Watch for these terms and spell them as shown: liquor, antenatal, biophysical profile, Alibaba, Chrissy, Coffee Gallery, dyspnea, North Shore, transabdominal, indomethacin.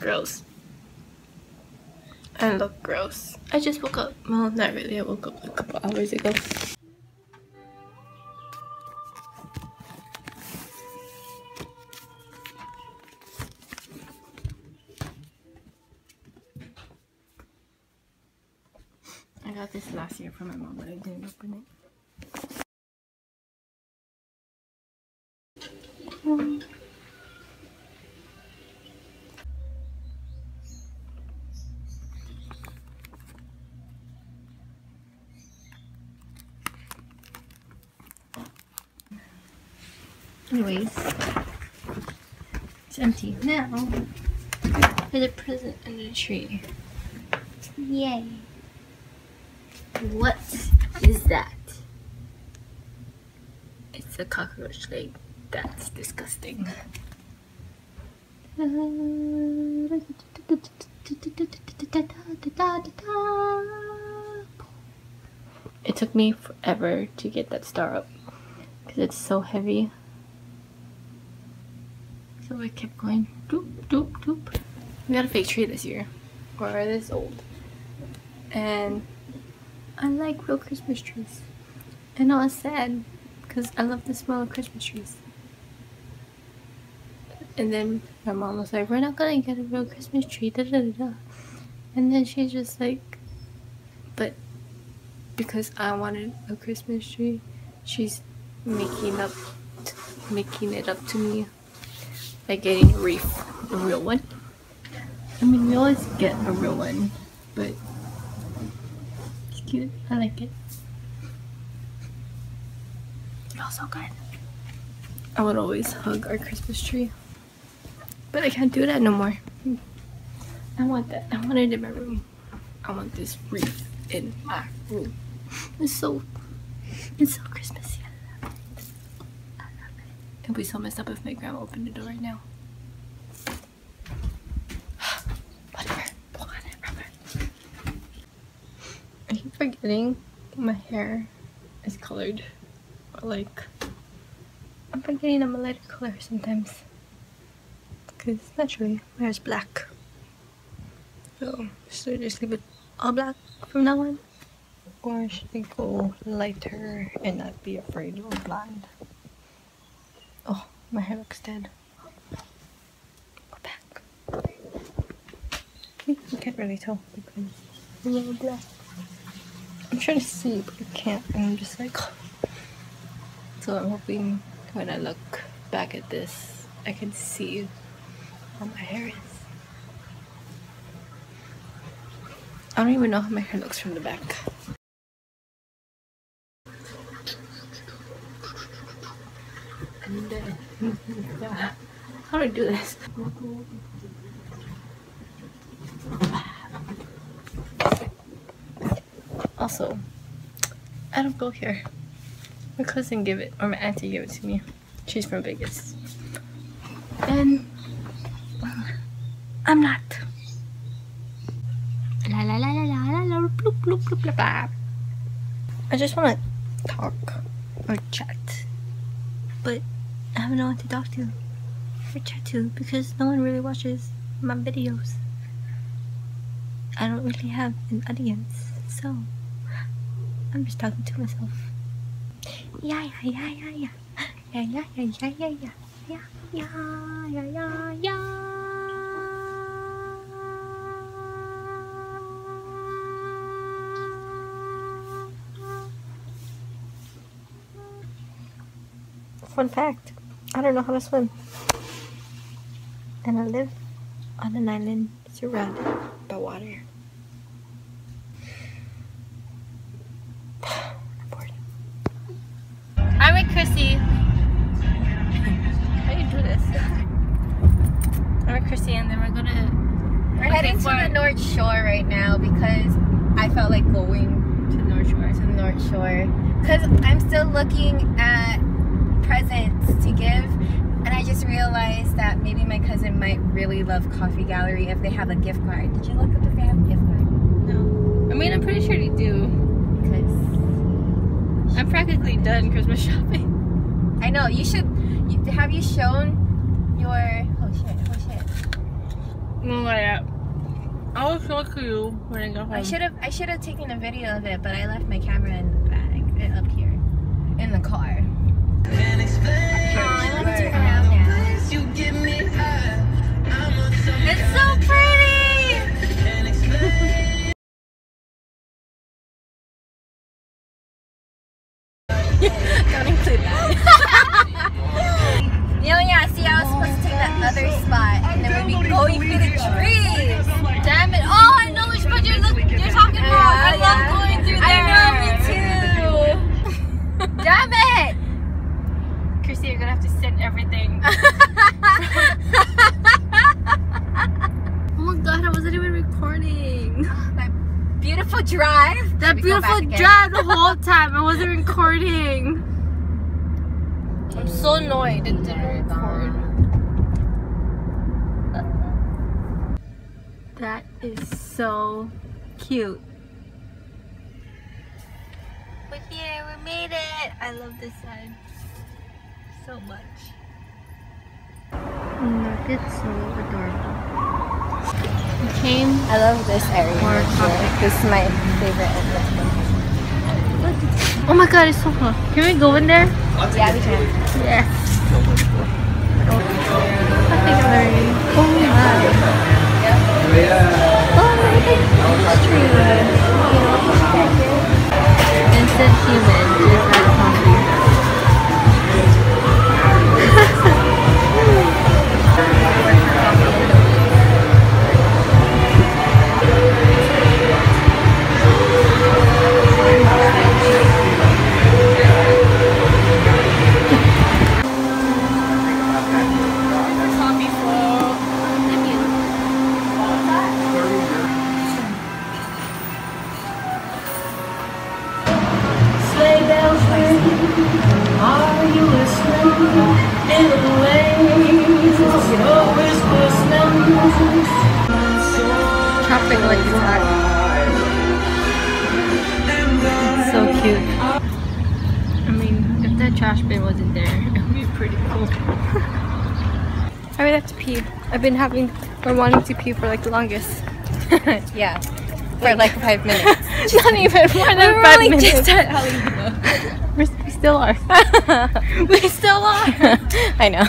gross and look gross. I just woke up, well, not really, I woke up a couple hours ago. I got this last year from my mom, but I didn't open it. Anyways, it's empty now for the present under the tree. Yay! What is that? It's a cockroach leg. That's disgusting. It took me forever to get that star up because it's so heavy. So I kept going doop doop doop. We got a fake tree this year, or this old, and I like real Christmas trees. I know it's sad because I love the smell of Christmas trees. And then my mom was like, we're not gonna get a real Christmas tree, da da da da. And then she's just like, but because I wanted a Christmas tree, she's making it up to me. Like getting a real one. I mean, we always get a real one, but it's cute. I like it. It smells so good. I would always hug our Christmas tree, but I can't do that no more. I want that. I want it in my room. I want this wreath in my room. It's so Christmassy. It'll be so messed up if my grandma opened the door right now. Whatever. Whatever. I keep forgetting my hair is colored. Or like, I'm forgetting I'm a lighter color sometimes. Because naturally, my hair is black. So, should I just leave it all black from now on? Or should I go lighter and not be afraid of blonde? Oh, my hair looks dead. Go back. You can't really tell because it's a little black. I'm trying to see, but I can't. And I'm just like... So I'm hoping when I look back at this, I can see how my hair is. I don't even know how my hair looks from the back. How do I do this? Also, I don't go here. My cousin gave it, or my auntie gave it to me. She's from Vegas. And I'm not. La la la la la la bloop bloop bloop bloop bloop. I just wanna talk or chat. But I have no one to talk to or chat to because no one really watches my videos. I don't really have an audience, so I'm just talking to myself. Yeah, yeah, yeah, yeah, yeah, yeah, yeah, yeah, yeah, yeah, yeah, yeah, yeah, yeah, yeah. Fun fact, I don't know how to swim, and I live on an island surrounded by water. I'm bored. I'm with Chrissy. How do you do this? I'm with Chrissy, and then we're heading to the North Shore right now because I felt like going to the North Shore. Because I'm still looking at presents to give, and I just realized that maybe my cousin might really love Coffee Gallery if they have a gift card. Did you look up if they have a gift card? No. I mean, I'm pretty sure they do. Because I'm practically done Christmas shopping. I know. You should. Have you shown your? Oh shit! Oh shit! No, like, I will show it to you when I go home. I should have taken a video of it, but I left my camera in the bag up here in the car. I want to turn around now. It's so pretty. Don't include that. Yeah, see, I was supposed to take that other spot, and then we'd be going through the trees. Damn it! Oh, I know which spot you're talking about. I love going through there. I know, me too. Damn it! Chrissy, you're gonna have to send everything. Oh my god, I wasn't even recording. That beautiful drive. That beautiful drive the whole time. I wasn't recording. I'm so annoyed it didn't record. That is so cute. We're here, we made it. I love this side so much. Look, it's so adorable. We came. I love this area. This is my favorite area. Oh my god, it's so hot. Can we go in there? Yeah, we can. Yeah. Coffee Gallery. Oh my god. Yeah. Oh my god. Instant human just had coffee. Chopping like that. So cute. I mean, if that trash bin wasn't there, it would be pretty cool. I would have to pee. I've been wanting to pee for like the longest. Yeah. For like 5 minutes. Not even more than 5 minutes. Just at Alibaba. We still are. We still are. I know.